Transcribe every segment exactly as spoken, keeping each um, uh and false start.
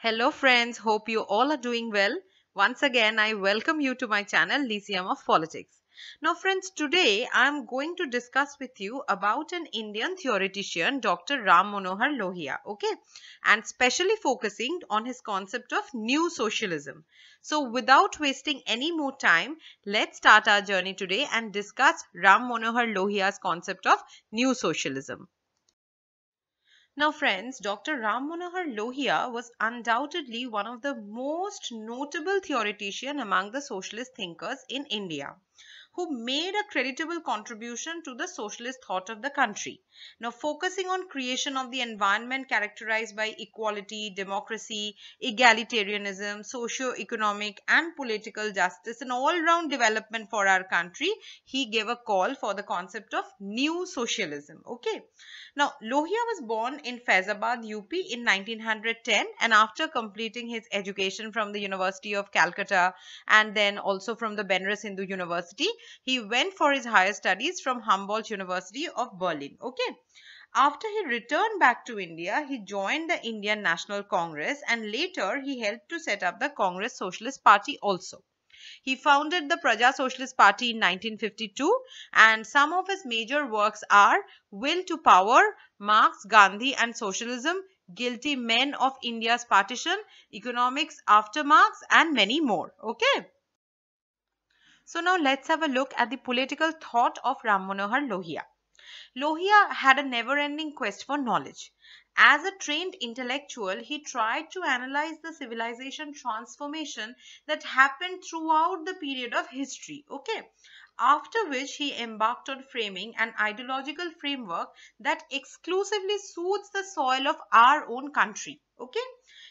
Hello friends, hope you all are doing well. Once again, I welcome you to my channel Lyceum of Politics. Now friends, today I am going to discuss with you about an Indian theoretician, Doctor Ram Manohar Lohia, okay, and specially focusing on his concept of New Socialism. So without wasting any more time, let's start our journey today and discuss Ram Manohar Lohia's concept of New Socialism. Now friends, Doctor Ram Manohar Lohia was undoubtedly one of the most notable theoretician among the socialist thinkers in India, who made a creditable contribution to the socialist thought of the country. Now focusing on creation of the environment characterized by equality, democracy, egalitarianism, socio-economic and political justice and all-round development for our country, he gave a call for the concept of New Socialism. Okay. Now Lohia was born in Faizabad, U P in nineteen ten, and after completing his education from the University of Calcutta and then also from the Benares Hindu University, he went for his higher studies from Humboldt University of Berlin. Okay. After he returned back to India, he joined the Indian National Congress and later he helped to set up the Congress Socialist Party also. He founded the Praja Socialist Party in nineteen fifty-two, and some of his major works are Will to Power, Marx, Gandhi and Socialism, Guilty Men of India's Partition, Economics after Marx and many more. Okay. So now let's have a look at the political thought of Ram Manohar Lohia. Lohia had a never-ending quest for knowledge. As a trained intellectual, he tried to analyze the civilization transformation that happened throughout the period of history, okay, after which he embarked on framing an ideological framework that exclusively suits the soil of our own country, okay.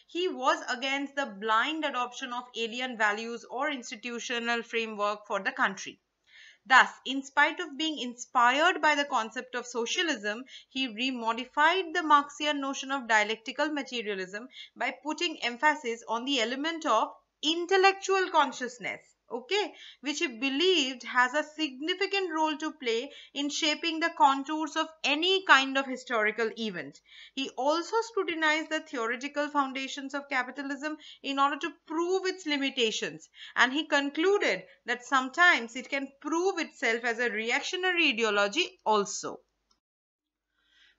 He was against the blind adoption of alien values or institutional framework for the country. Thus, in spite of being inspired by the concept of socialism, he remodified the Marxian notion of dialectical materialism by putting emphasis on the element of intellectual consciousness, okay, which he believed has a significant role to play in shaping the contours of any kind of historical event. He also scrutinized the theoretical foundations of capitalism in order to prove its limitations, and he concluded that sometimes it can prove itself as a reactionary ideology also.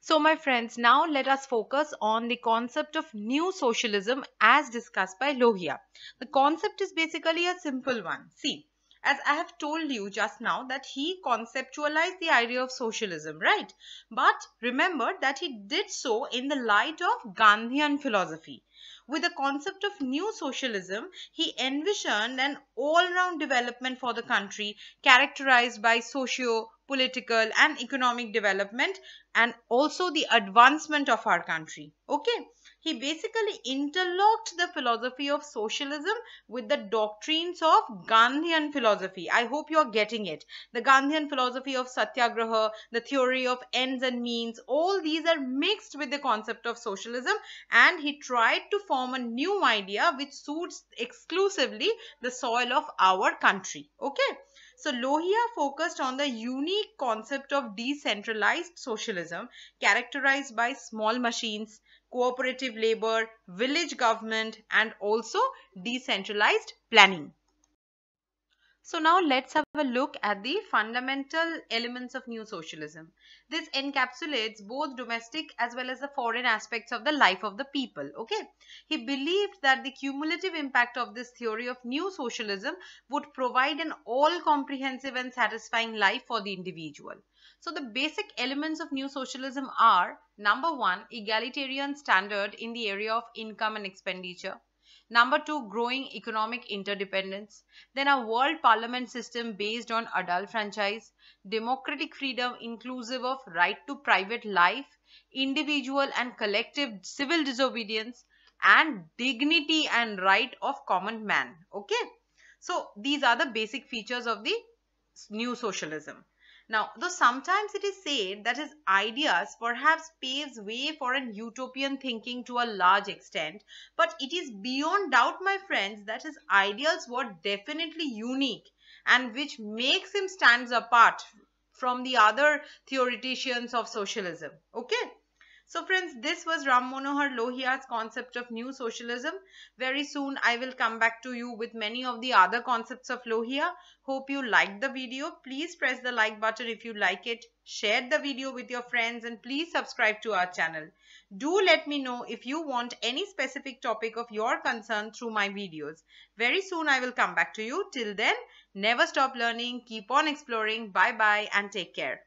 So my friends, now let us focus on the concept of New Socialism as discussed by Lohia. The concept is basically a simple one. See, as I have told you just now that he conceptualized the idea of socialism, right? But remember that he did so in the light of Gandhian philosophy. With the concept of New Socialism, he envisioned an all-round development for the country characterized by socio political and economic development and also the advancement of our country. Okay, he basically interlocked the philosophy of socialism with the doctrines of Gandhian philosophy. I hope you are getting it. The Gandhian philosophy of Satyagraha, the theory of ends and means, all these are mixed with the concept of socialism, and he tried to form a new idea which suits exclusively the soil of our country. Okay. So Lohia focused on the unique concept of decentralized socialism characterized by small machines, cooperative labor, village government and also decentralized planning. So now let's have a look at the fundamental elements of New Socialism. This encapsulates both domestic as well as the foreign aspects of the life of the people. Okay, he believed that the cumulative impact of this theory of New Socialism would provide an all-comprehensive and satisfying life for the individual. So the basic elements of New Socialism are, number one, egalitarian standard in the area of income and expenditure. Number two, growing economic interdependence. Then a world parliament system based on adult franchise, democratic freedom inclusive of right to private life, individual and collective civil disobedience, and dignity and right of common man. Okay, so these are the basic features of the New Socialism. Now, though sometimes it is said that his ideas perhaps paves way for an utopian thinking to a large extent, but it is beyond doubt, my friends, that his ideals were definitely unique and which makes him stand apart from the other theoreticians of socialism. Okay. So friends, this was Ram Manohar Lohia's concept of New Socialism. Very soon I will come back to you with many of the other concepts of Lohia. Hope you liked the video. Please press the like button if you like it. Share the video with your friends and please subscribe to our channel. Do let me know if you want any specific topic of your concern through my videos. Very soon I will come back to you. Till then, never stop learning, keep on exploring. Bye bye and take care.